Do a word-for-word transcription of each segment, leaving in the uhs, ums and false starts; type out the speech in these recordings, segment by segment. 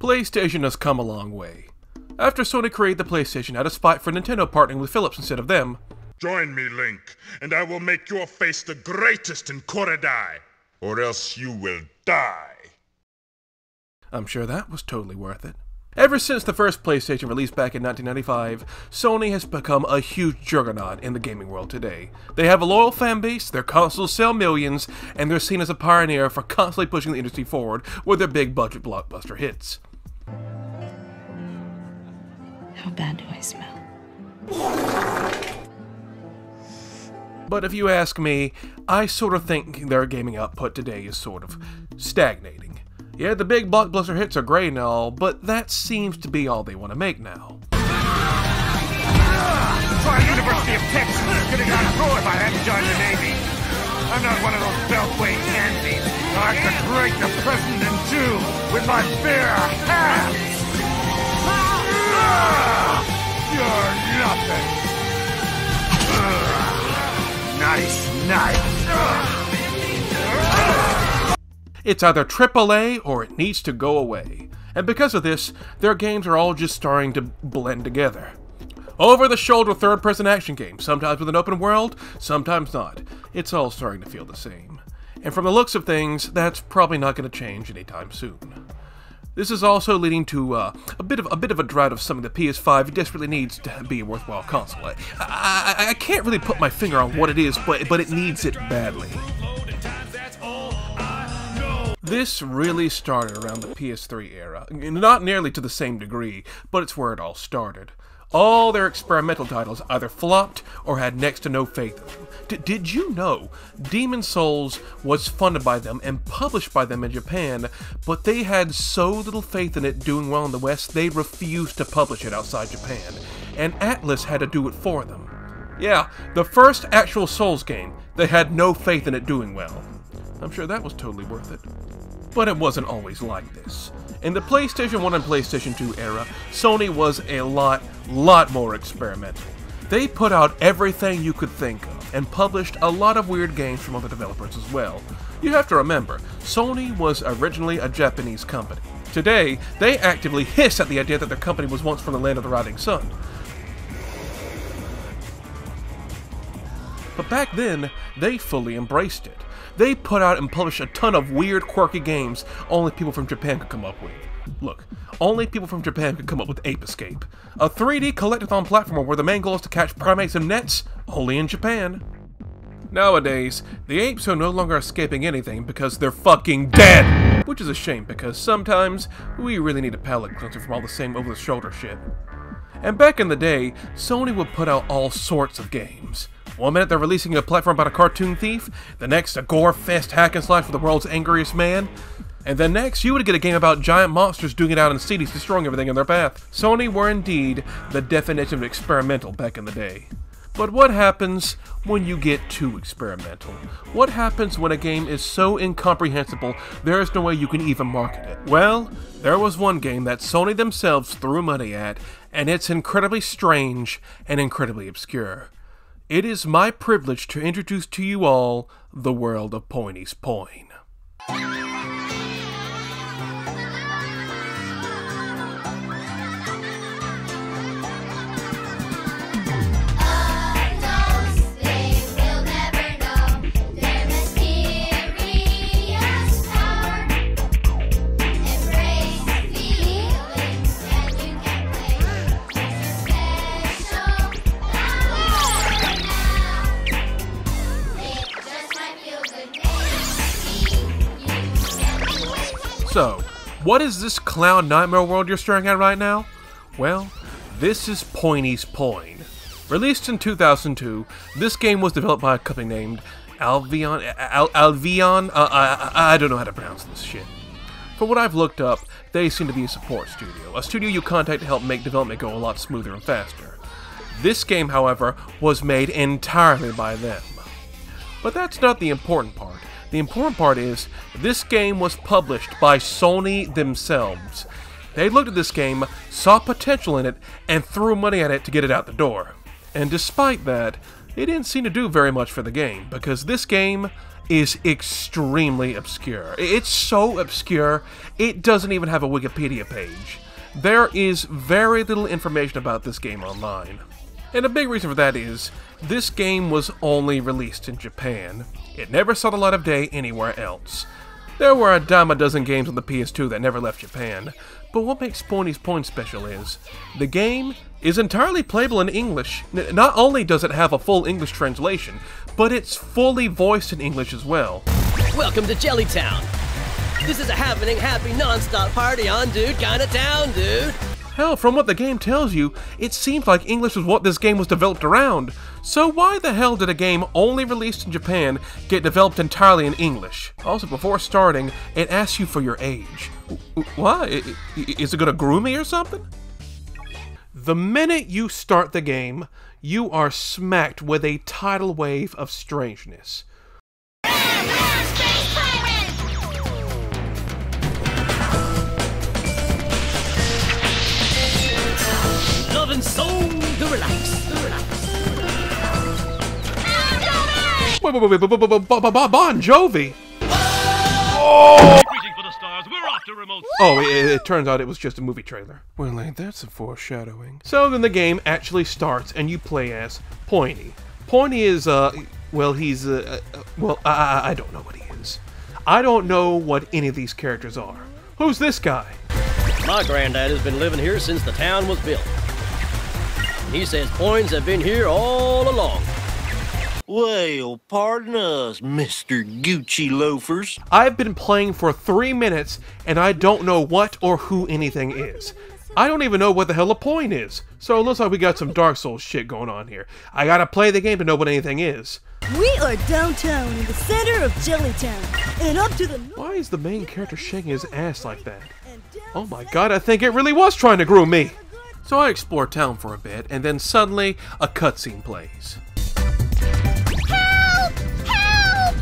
PlayStation has come a long way. After Sony created the PlayStation out of spite for Nintendo partnering with Philips instead of them, "Join me, Link, and I will make your face the greatest in Korodai, or else you will die." I'm sure that was totally worth it. Ever since the first PlayStation released back in nineteen ninety-five, Sony has become a huge juggernaut in the gaming world today. They have a loyal fanbase, their consoles sell millions, and they're seen as a pioneer for constantly pushing the industry forward with their big budget blockbuster hits. How bad do I smell? But if you ask me, I sort of think their gaming output today is sort of stagnating. Yeah, the big blockbuster hits are great and all, but that seems to be all they want to make now. Try University of Texas, getting outroared by having joined the Navy. I'm not one of those beltway dandies. I could break the present in two with my bare hands. You're nothing. Nice, nice. It's either triple A or it needs to go away, and because of this, their games are all just starting to blend together. Over-the-shoulder third-person action games, sometimes with an open world, sometimes not. It's all starting to feel the same. And from the looks of things, that's probably not going to change anytime soon. This is also leading to uh, a bit of a bit of a drought of something the P S five desperately needs to be a worthwhile console. I, I, I can't really put my finger on what it is, but, but it needs it badly. This really started around the P S three era, not nearly to the same degree, but it's where it all started. All their experimental titles either flopped or had next to no faith in them. D did you know Demon's Souls was funded by them and published by them in Japan, but they had so little faith in it doing well in the West, they refused to publish it outside Japan, and Atlus had to do it for them. Yeah, the first actual Souls game, they had no faith in it doing well. I'm sure that was totally worth it. But it wasn't always like this. In the PlayStation one and PlayStation two era, Sony was a lot, lot more experimental. They put out everything you could think of, and published a lot of weird games from other developers as well. You have to remember, Sony was originally a Japanese company. Today, they actively hiss at the idea that their company was once from the land of the rising sun. But back then, they fully embraced it. They put out and published a ton of weird, quirky games only people from Japan could come up with. Look, only people from Japan could come up with Ape Escape, a three D collectathon platformer where the main goal is to catch primates in nets, only in Japan. Nowadays, the apes are no longer escaping anything because they're fucking dead! Which is a shame because sometimes we really need a palate cleanser from all the same over-the-shoulder shit. And back in the day, Sony would put out all sorts of games. One minute they're releasing a platform about a cartoon thief, the next a gore-fest hack and slash for the world's angriest man, and then next you would get a game about giant monsters doing it out in cities, destroying everything in their path. Sony were indeed the definition of experimental back in the day. But what happens when you get too experimental? What happens when a game is so incomprehensible there is no way you can even market it? Well, there was one game that Sony themselves threw money at, and it's incredibly strange and incredibly obscure. It is my privilege to introduce to you all the world of Pointy's Point. So, what is this clown nightmare world you're staring at right now? Well, this is Pointy's Point. Released in two thousand two, this game was developed by a company named Alvion, Al Alvion, uh, I, I don't know how to pronounce this shit. From what I've looked up, they seem to be a support studio, a studio you contact to help make development go a lot smoother and faster. This game, however, was made entirely by them. But that's not the important part. The important part is, this game was published by Sony themselves. They looked at this game, saw potential in it, and threw money at it to get it out the door. And despite that, it didn't seem to do very much for the game, because this game is extremely obscure. It's so obscure, it doesn't even have a Wikipedia page. There is very little information about this game online. And a big reason for that is, this game was only released in Japan. It never saw the light of day anywhere else. There were a dime a dozen games on the P S two that never left Japan, but what makes Pointy's Point special is, the game is entirely playable in English. N- not only does it have a full English translation, but it's fully voiced in English as well. Welcome to Jelly Town. This is a happening, happy, non-stop party on, dude, kinda town, dude. Hell, from what the game tells you, it seems like English was what this game was developed around. So why the hell did a game only released in Japan get developed entirely in English? Also, before starting, it asks you for your age. Why? Is it gonna groom me or something? The minute you start the game, you are smacked with a tidal wave of strangeness. So to relax, to relax. Wait, wait, wait, wait, wait, wait, Bon Jovi. Oh! Waiting for the stars. We're off to remote. Oh, it, it turns out it was just a movie trailer. Well, ain't that some foreshadowing? So then the game actually starts, and you play as Pointy. Pointy is uh, well, he's uh, uh well, I, I I don't know what he is. I don't know what any of these characters are. Who's this guy? My granddad has been living here since the town was built. He says coins have been here all along. Well, pardon us, Mister Gucci Loafers. I've been playing for three minutes, and I don't know what or who anything is. I don't even know what the hell a point is. So it looks like we got some Dark Souls shit going on here. I gotta play the game to know what anything is. We are downtown in the center of Jelly Town, and up to the... Why is the main character shaking his ass like that? Oh my god, I think it really was trying to groom me. So I explore town for a bit, and then suddenly, a cutscene plays. Help! Help!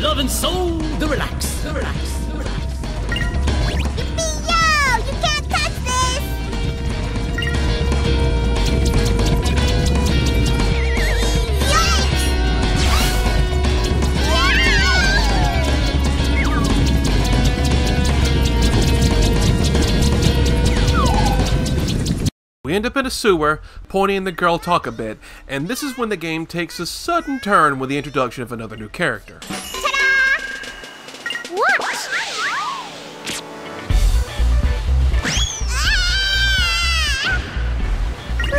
Love and soul to relax, to relax, to relax. Yippee-yo! You can't touch this! We end up in a sewer, Pointy and the girl talk a bit, and this is when the game takes a sudden turn with the introduction of another new character. Ta-da! Whoops! Ah!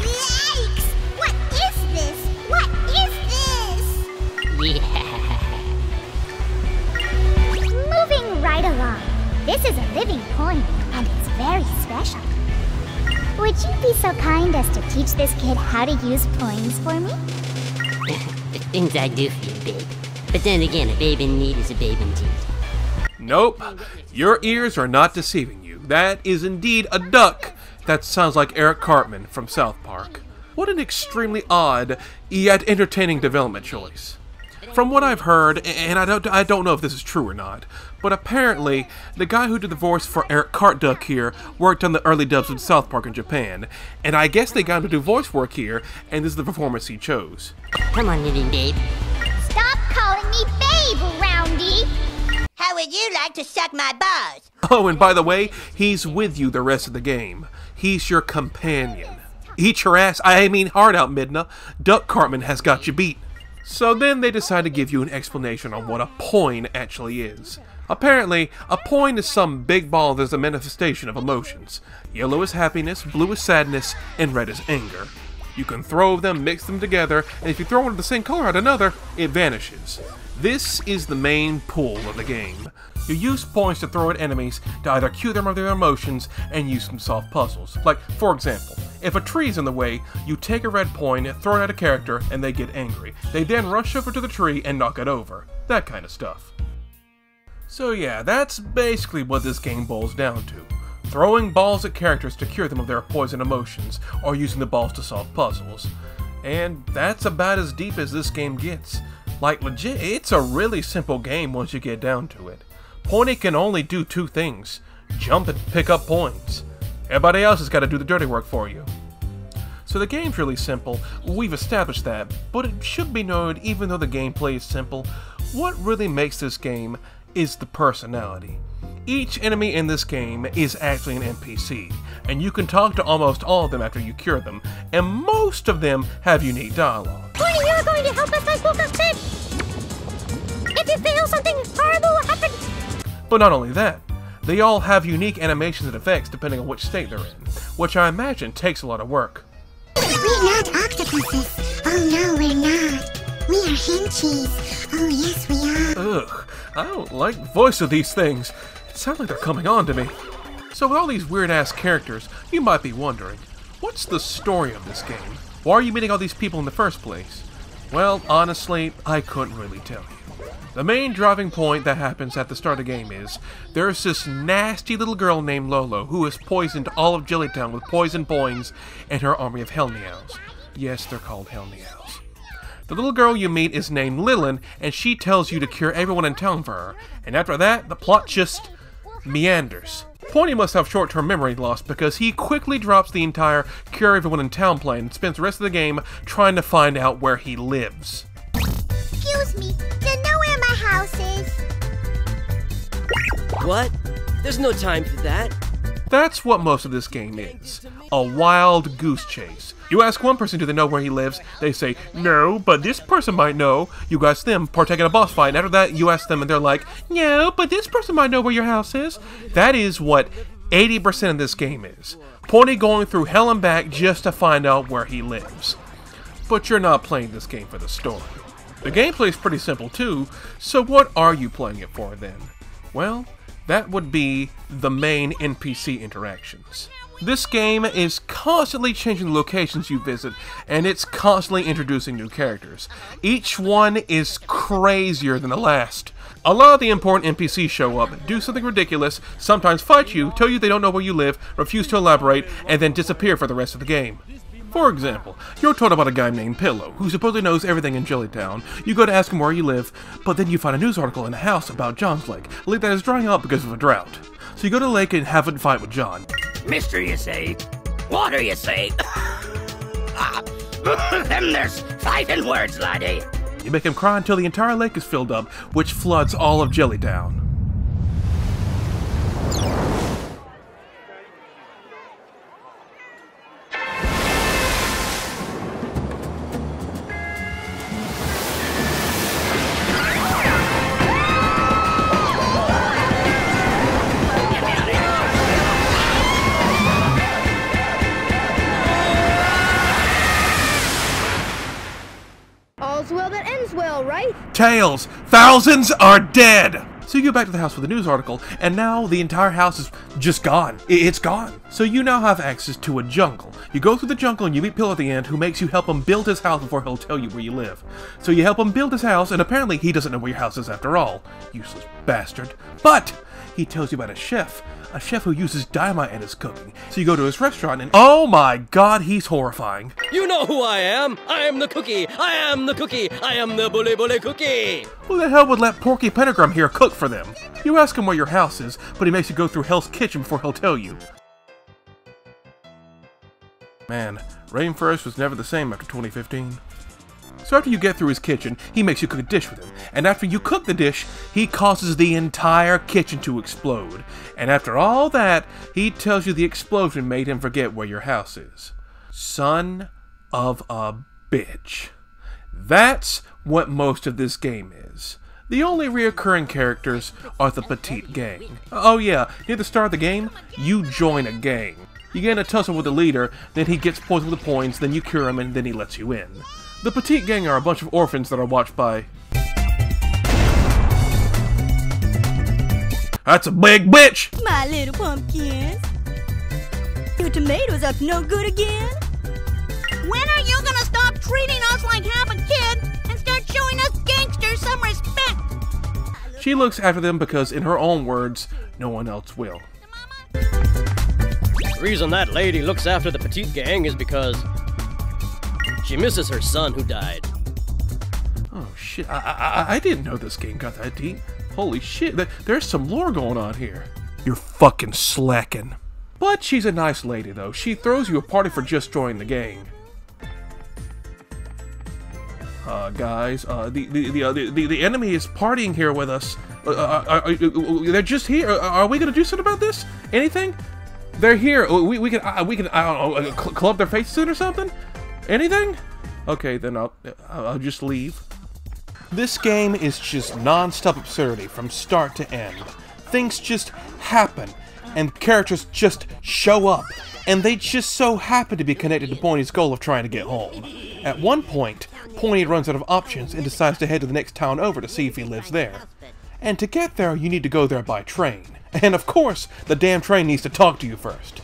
Yikes! What is this? What is this? Yeah. Moving right along. This is a living point, and it's very special. Would you be so kind as to teach this kid how to use points for me? The things I do for you, babe. But then again, a babe in need is a babe indeed. Nope. Your ears are not deceiving you. That is indeed a duck. That sounds like Eric Cartman from South Park. What an extremely odd, yet entertaining development choice. From what I've heard, and I don't, I don't know if this is true or not, but apparently, the guy who did the voice for Eric Cartduck here worked on the early dubs of South Park in Japan, and I guess they got him to do voice work here, and this is the performance he chose. Come on, living babe. Stop calling me babe, Roundy! How would you like to suck my balls? Oh, and by the way, he's with you the rest of the game. He's your companion. Eat your ass, I mean hard out, Midna. Duck Cartman has got you beat. So then they decide to give you an explanation on what a poin actually is. Apparently, a poin is some big ball that's a manifestation of emotions. Yellow is happiness, blue is sadness, and red is anger. You can throw them, mix them together, and if you throw one of the same color at another, it vanishes. This is the main pull of the game. You use points to throw at enemies to either cue them of their emotions and use some soft puzzles. Like, for example, if a tree's in the way, you take a red point, throw it at a character, and they get angry. They then rush over to the tree and knock it over. That kind of stuff. So yeah, that's basically what this game boils down to. Throwing balls at characters to cure them of their poison emotions, or using the balls to solve puzzles. And that's about as deep as this game gets. Like legit, it's a really simple game once you get down to it. Pointy can only do two things. Jump and pick up points. Everybody else has got to do the dirty work for you. So the game's really simple, we've established that, but it should be noted, even though the gameplay is simple, what really makes this game is the personality. Each enemy in this game is actually an N P C, and you can talk to almost all of them after you cure them, and most of them have unique dialogue. Pointy, you're going to help us transport us back! If you fail, something horrible will happen! But not only that, they all have unique animations and effects depending on which state they're in, which I imagine takes a lot of work. We're not octopuses. Oh no, we're not. We are henchies. Oh yes, we are. Ugh, I don't like the voice of these things. It sounds like they're coming on to me. So with all these weird-ass characters, you might be wondering, what's the story of this game? Why are you meeting all these people in the first place? Well, honestly, I couldn't really tell you. The main driving point that happens at the start of the game is, there's this nasty little girl named Lolo who has poisoned all of Jelly Town with poison points and her army of Hellneals. Yes, they're called Hellneals. The little girl you meet is named Lilin, and she tells you to cure everyone in town for her, and after that, the plot just meanders. Pointy must have short-term memory loss because he quickly drops the entire cure everyone in town plan and spends the rest of the game trying to find out where he lives. Excuse me, you know where my house is? What? There's no time for that. That's what most of this game is, a wild goose chase. You ask one person do they know where he lives, they say, no, but this person might know. You ask them, partake in a boss fight, and after that you ask them and they're like, no, but this person might know where your house is. That is what eighty percent of this game is. Pointy going through hell and back just to find out where he lives. But you're not playing this game for the story. The gameplay is pretty simple too, so what are you playing it for then? Well, that would be the main N P C interactions. This game is constantly changing the locations you visit, and it's constantly introducing new characters. Each one is crazier than the last. A lot of the important N P Cs show up, do something ridiculous, sometimes fight you, tell you they don't know where you live, refuse to elaborate, and then disappear for the rest of the game. For example, you're told about a guy named Pillow, who supposedly knows everything in Jelly Town. You go to ask him where you live, but then you find a news article in a house about John's lake, a lake that is drying up because of a drought. So you go to the lake and have a fight with John. Mister, you say? Water, you say? Them there's fighting words, laddie. You make him cry until the entire lake is filled up, which floods all of Jelly Town. Tails! Thousands are dead! So you go back to the house with a news article, and now the entire house is just gone. It's gone. So you now have access to a jungle. You go through the jungle and you meet Pillow at the end, who makes you help him build his house before he'll tell you where you live. So you help him build his house, and apparently he doesn't know where your house is after all. Useless bastard. But he tells you about a chef. A chef who uses dynamite in his cooking. So you go to his restaurant and oh my god, he's horrifying. You know who I am. I am the cookie. I am the cookie. I am the bully bully cookie. Who the hell would let Porky Pentagram here cook for them? You ask him where your house is, but he makes you go through Hell's Kitchen before he'll tell you. Man, Rainforest was never the same after twenty fifteen. So after you get through his kitchen, he makes you cook a dish with him, and after you cook the dish, he causes the entire kitchen to explode. And after all that, he tells you the explosion made him forget where your house is. Son of a bitch. That's what most of this game is. The only reoccurring characters are the Petite Gang. Oh yeah, near the start of the game, you join a gang. You get in a tussle with the leader, then he gets poisoned with the points, then you cure him, and then he lets you in. The Petite Gang are a bunch of orphans that are watched by... That's a big bitch! My little pumpkins. Your tomatoes up no good again. When are you gonna stop treating us like half a kid and start showing us gangsters some respect? She looks after them because, in her own words, no one else will. The reason that lady looks after the Petite Gang is because... she misses her son who died. Oh shit, I, I, I didn't know this game got that deep. Holy shit, th there's some lore going on here. You're fucking slacking. But she's a nice lady, though. She throws you a party for just joining the gang. Uh, guys, uh, the the the, uh, the the enemy is partying here with us. Uh, uh, uh, uh, they're just here. Uh, are we gonna do something about this? Anything? They're here. We we can uh, we can I don't know, uh, cl club their faces in or something. Anything? Okay, then I'll I'll just leave. This game is just non-stop absurdity from start to end. Things just happen, and characters just show up, and they just so happen to be connected to Pointy's goal of trying to get home. At one point, Pointy runs out of options and decides to head to the next town over to see if he lives there. And to get there, you need to go there by train. And of course, the damn train needs to talk to you first.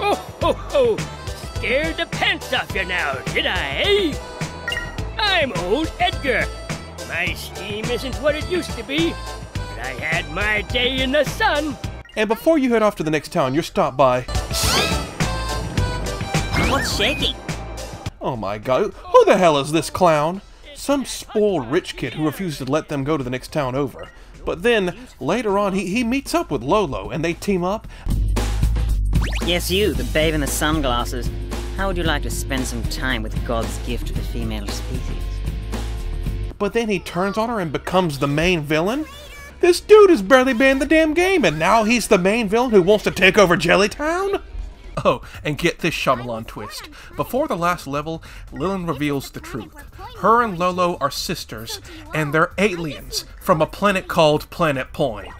Oh, oh, oh! Scared the pants off you now, did I? I'm old Edgar. My steam isn't what it used to be, but I had my day in the sun. And before you head off to the next town, you're stopped by... What's shaking? Oh my god, who the hell is this clown? Some spoiled rich kid who refused to let them go to the next town over. But then, later on, he, he meets up with Lolo, and they team up. Yes, you, the babe in the sunglasses. How would you like to spend some time with God's gift to the female species? But then he turns on her and becomes the main villain? This dude has barely been in the damn game, and now he's the main villain who wants to take over Jelly Town? Oh, and get this Shyamalan twist. Before the last level, Lillian reveals the truth. Her and Lolo are sisters, and they're aliens from a planet called Planet Point.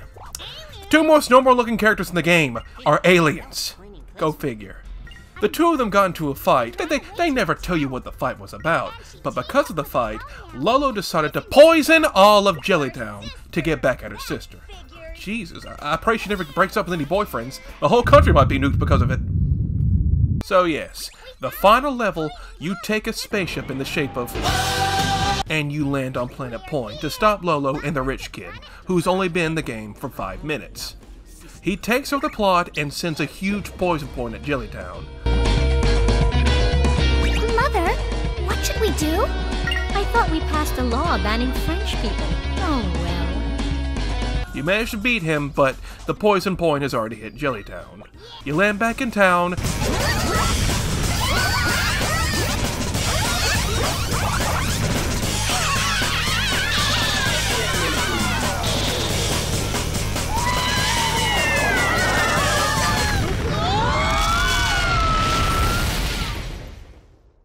The two most normal looking characters in the game are aliens. Go figure. The two of them got into a fight. They, they, they never tell you what the fight was about, but because of the fight, Lolo decided to poison all of Jellytown to get back at her sister. Jesus, I, I pray she never breaks up with any boyfriends. The whole country might be nuked because of it. So yes, the final level, you take a spaceship in the shape of... and you land on Planet Point to stop Lolo and the rich kid, who's only been in the game for five minutes. He takes over the plot and sends a huge poison point at Jellytown. Mother, what should we do? I thought we passed a law banning French people. Oh well. You managed to beat him, but the poison point has already hit Jellytown. You land back in town.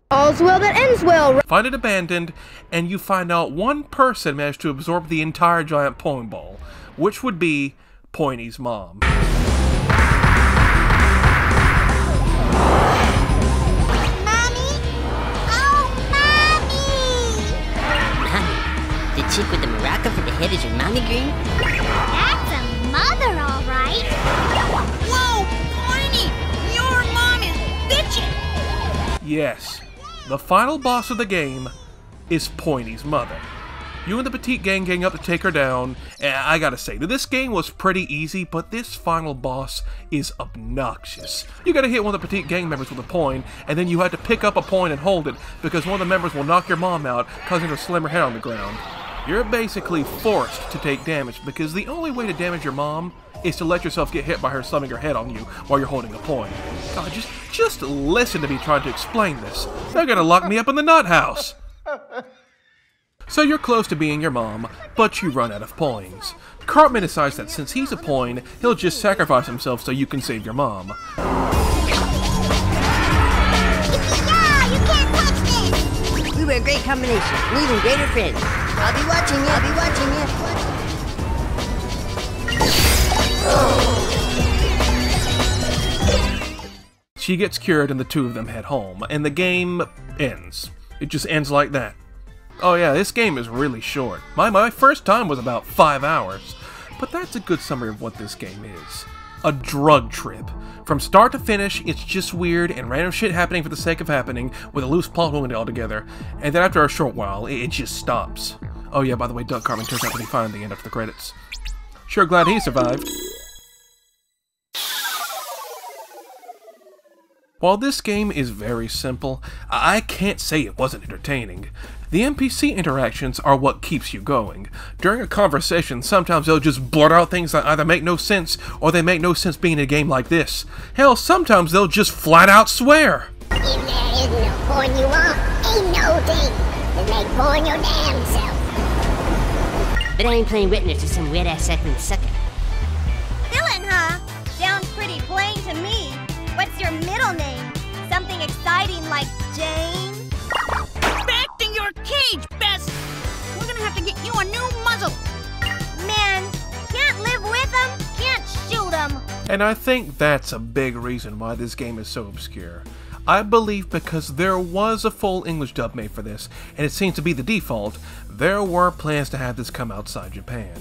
All's well that ends well. Find it abandoned, and you find out one person managed to absorb the entire giant pong ball, which would be Pointy's mom. Mommy? Oh, Mommy! Mommy, the chick with the maraca for the head is your mommy green? That's a mother, all right. Whoa, Pointy, your mom is bitchin'. Yes. The final boss of the game is Pointy's mother. You and the petite gang gang up to take her down, and I gotta say, this game was pretty easy, but this final boss is obnoxious. You gotta hit one of the petite gang members with a point, and then you have to pick up a point and hold it, because one of the members will knock your mom out, causing her to slam her head on the ground. You're basically forced to take damage, because the only way to damage your mom is to let yourself get hit by her slamming her head on you while you're holding a point. God, just, just listen to me trying to explain this. They're gonna lock me up in the nut house. So you're close to being your mom, but you run out of points. Cartman decides that since he's a point, he'll just sacrifice himself so you can save your mom. Yeah, you can't touch this! We were a great combination, an even greater friend. I'll be watching you, I'll be watching you. Watching you. She gets cured and the two of them head home, and the game ends. It just ends like that. Oh yeah, this game is really short. My, my first time was about five hours, but that's a good summary of what this game is. A drug trip. From start to finish, it's just weird and random shit happening for the sake of happening, with a loose plot holding it all together, and then after a short while, it, it just stops. Oh yeah, by the way, Doug Cartman turns out pretty fine at the end after the credits. Sure glad he survived. While this game is very simple, I can't say it wasn't entertaining. The N P C interactions are what keeps you going. During a conversation, sometimes they'll just blurt out things that either make no sense, or they make no sense being in a game like this. Hell, sometimes they'll just flat out swear. If there isn't no porn you want, ain't no thing. Just make porn your damn self. But I ain't playing witness to some weird-ass acting sucker. Dylan, huh? Sounds pretty plain to me. What's your middle name? Something exciting like Jane? Back to your cage, Bess! We're gonna have to get you a new muzzle! Man, can't live with them, can't shoot them! And I think that's a big reason why this game is so obscure. I believe because there was a full English dub made for this, and it seems to be the default, there were plans to have this come outside Japan.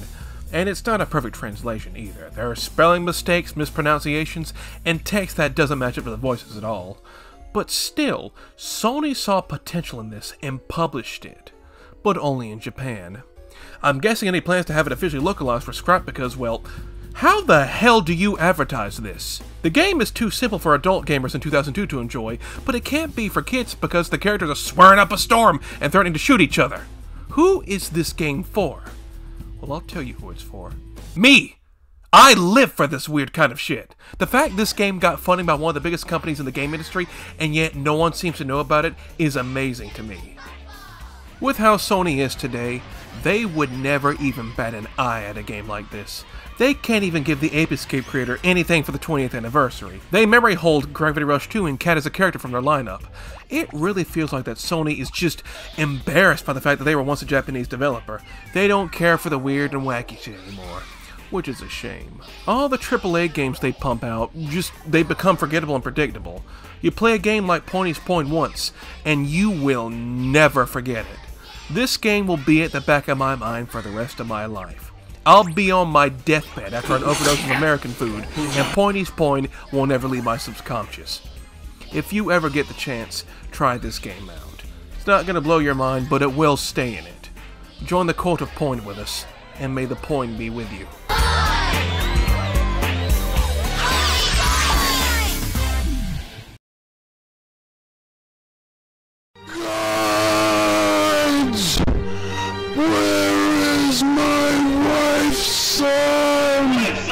And it's not a perfect translation either. There are spelling mistakes, mispronunciations, and text that doesn't match up to the voices at all. But still, Sony saw potential in this and published it, but only in Japan. I'm guessing any plans to have it officially localized were scrapped because, well, how the hell do you advertise this? The game is too simple for adult gamers in two thousand two to enjoy, but it can't be for kids because the characters are swearing up a storm and threatening to shoot each other. Who is this game for? Well, I'll tell you who it's for. Me! I live for this weird kind of shit. The fact this game got funding by one of the biggest companies in the game industry, and yet no one seems to know about it, is amazing to me. With how Sony is today, they would never even bat an eye at a game like this. They can't even give the Ape Escape creator anything for the twentieth anniversary. They memory hold Gravity Rush two and Cat as a character from their lineup. It really feels like that Sony is just embarrassed by the fact that they were once a Japanese developer. They don't care for the weird and wacky shit anymore, which is a shame. All the triple A games they pump out, just they become forgettable and predictable. You play a game like Pointy's Point once, and you will never forget it. This game will be at the back of my mind for the rest of my life. I'll be on my deathbed after an overdose of American food, and Pointy's Point won't ever leave my subconscious. If you ever get the chance, try this game out. It's not going to blow your mind, but it will stay in it. Join the Cult of Point with us, and may the Point be with you. Son!